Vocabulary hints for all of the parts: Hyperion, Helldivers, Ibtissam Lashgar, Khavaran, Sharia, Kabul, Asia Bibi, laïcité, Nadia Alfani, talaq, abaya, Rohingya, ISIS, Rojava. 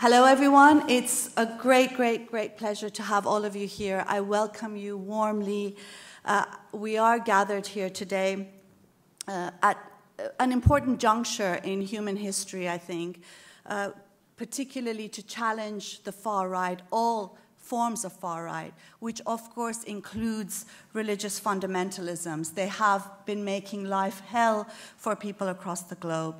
Hello, everyone. It's a great pleasure to have all of you here. I welcome you warmly. We are gathered here today at an important juncture in human history, I think, particularly to challenge the far right, all forms of far right, which of course includes religious fundamentalisms. They have been making life hell for people across the globe.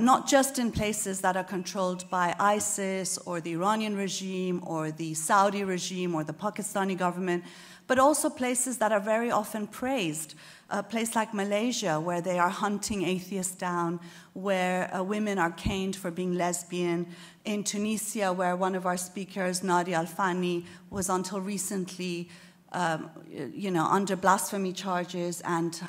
Not just in places that are controlled by ISIS or the Iranian regime or the Saudi regime or the Pakistani government, but also places that are very often praised. A place like Malaysia, where they are hunting atheists down, where women are caned for being lesbian. In Tunisia, where one of our speakers, Nadia Alfani, was until recently under blasphemy charges and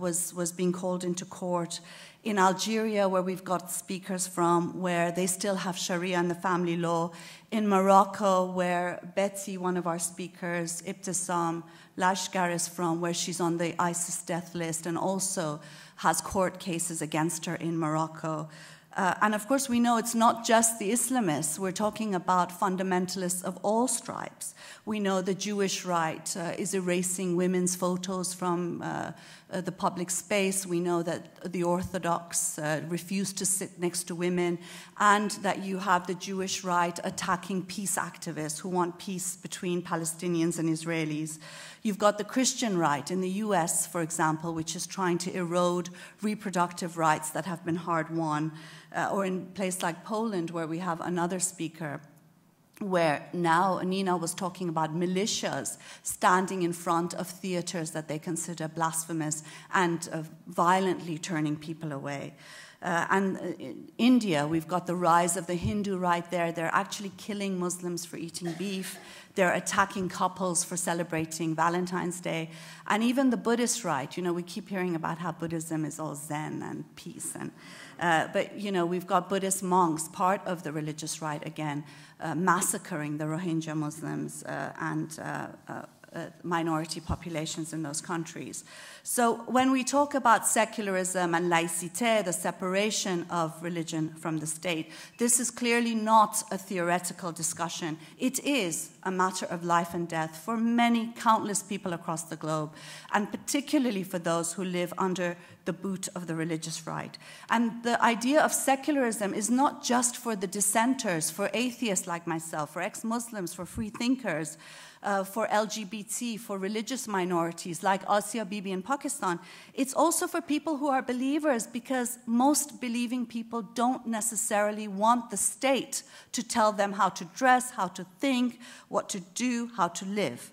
was being called into court. In Algeria, where we've got speakers from, where they still have Sharia and the family law. In Morocco, where Betsy, one of our speakers, Ibtissam Lashgar is from, where she's on the ISIS death list and also has court cases against her in Morocco. And of course, we know it's not just the Islamists. We're talking about fundamentalists of all stripes. We know the Jewish right is erasing women's photos from the public space. We know that the Orthodox refuse to sit next to women, and that you have the Jewish right attacking peace activists who want peace between Palestinians and Israelis. You've got the Christian right in the US, for example, which is trying to erode reproductive rights that have been hard-won. Or in a place like Poland, where we have another speaker, where now Nina was talking about militias standing in front of theaters that they consider blasphemous and violently turning people away. And in India, we've got the rise of the Hindu right there. They're actually killing Muslims for eating beef. They're attacking couples for celebrating Valentine's Day. And even the Buddhist right, you know, we keep hearing about how Buddhism is all Zen and peace. And, but, you know, we've got Buddhist monks, part of the religious right, again, massacring the Rohingya Muslims and minority populations in those countries. So when we talk about secularism and laïcité, the separation of religion from the state, this is clearly not a theoretical discussion. It is a matter of life and death for many, countless people across the globe, and particularly for those who live under the boot of the religious right. And the idea of secularism is not just for the dissenters, for atheists like myself, for ex-Muslims, for free thinkers, for LGBT, for religious minorities like Asia Bibi in Pakistan. It's also for people who are believers, because most believing people don't necessarily want the state to tell them how to dress, how to think, what to do, how to live.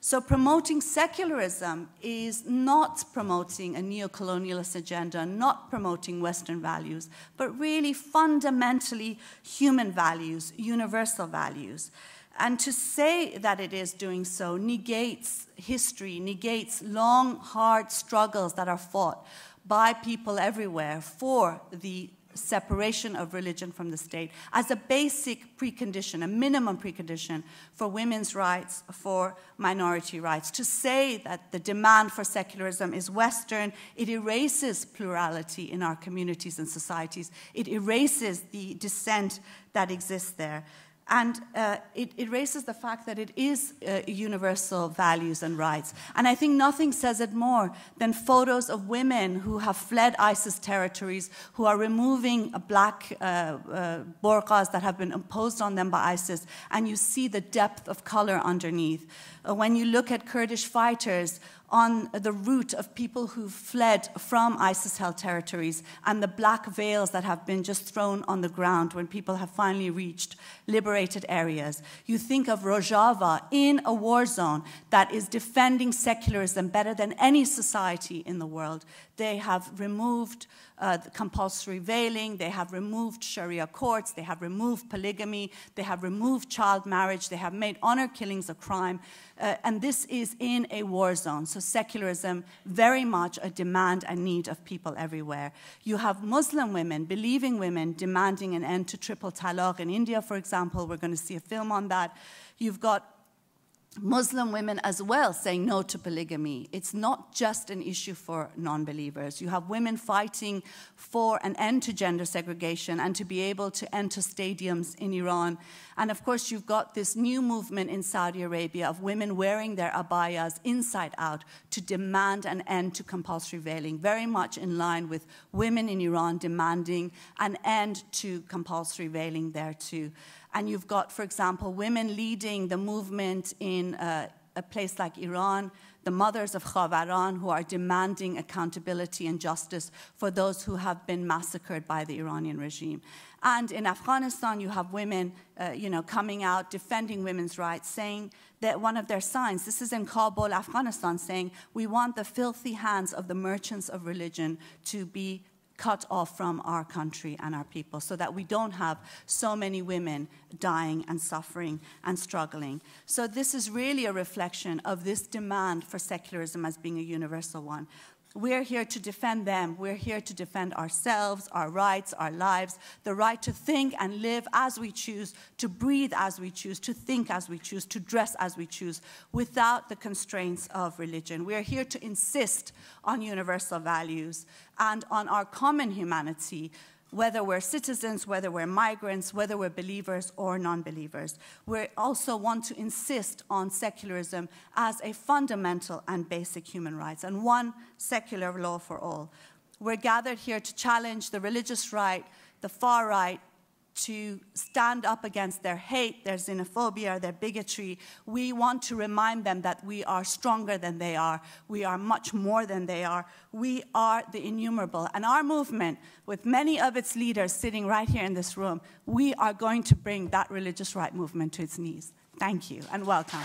So promoting secularism is not promoting a neocolonialist agenda, not promoting Western values, but really fundamentally human values, universal values. And to say that it is doing so negates history, negates long, hard struggles that are fought by people everywhere for the separation of religion from the state as a basic precondition, a minimum precondition for women's rights, for minority rights. To say that the demand for secularism is Western, it erases plurality in our communities and societies. It erases the dissent that exists there. And it erases the fact that it is universal values and rights. And I think nothing says it more than photos of women who have fled ISIS territories, who are removing black burqas that have been imposed on them by ISIS, and you see the depth of color underneath. When you look at Kurdish fighters on the route of people who fled from ISIS-held territories, and the black veils that have been just thrown on the ground when people have finally reached liberated areas. You think of Rojava in a war zone that is defending secularism better than any society in the world. They have removed the compulsory veiling, they have removed Sharia courts, they have removed polygamy, they have removed child marriage, they have made honor killings a crime, and this is in a war zone. So secularism, very much a demand and need of people everywhere. You have Muslim women, believing women, demanding an end to triple talaq in India, for example. We're going to see a film on that. You've got Muslim women as well saying no to polygamy. It's not just an issue for non-believers. You have women fighting for an end to gender segregation and to be able to enter stadiums in Iran. And of course, you've got this new movement in Saudi Arabia of women wearing their abayas inside out to demand an end to compulsory veiling, very much in line with women in Iran demanding an end to compulsory veiling there too. And you've got, for example, women leading the movement in a place like Iran, the mothers of Khavaran, who are demanding accountability and justice for those who have been massacred by the Iranian regime. And in Afghanistan, you have women coming out, defending women's rights, saying that one of their signs, this is in Kabul, Afghanistan, saying, we want the filthy hands of the merchants of religion to be cut off from our country and our people so that we don't have so many women dying and suffering and struggling. So this is really a reflection of this demand for secularism as being a universal one. We're here to defend them. We're here to defend ourselves, our rights, our lives, the right to think and live as we choose, to breathe as we choose, to think as we choose, to dress as we choose, without the constraints of religion. We're here to insist on universal values and on our common humanity, whether we're citizens, whether we're migrants, whether we're believers or non-believers. We also want to insist on secularism as a fundamental and basic human rights, and one secular law for all. We're gathered here to challenge the religious right, the far right, to stand up against their hate, their xenophobia, their bigotry. We want to remind them that we are stronger than they are. We are much more than they are. We are the innumerable. And our movement, with many of its leaders sitting right here in this room, we are going to bring that religious right movement to its knees. Thank you and welcome.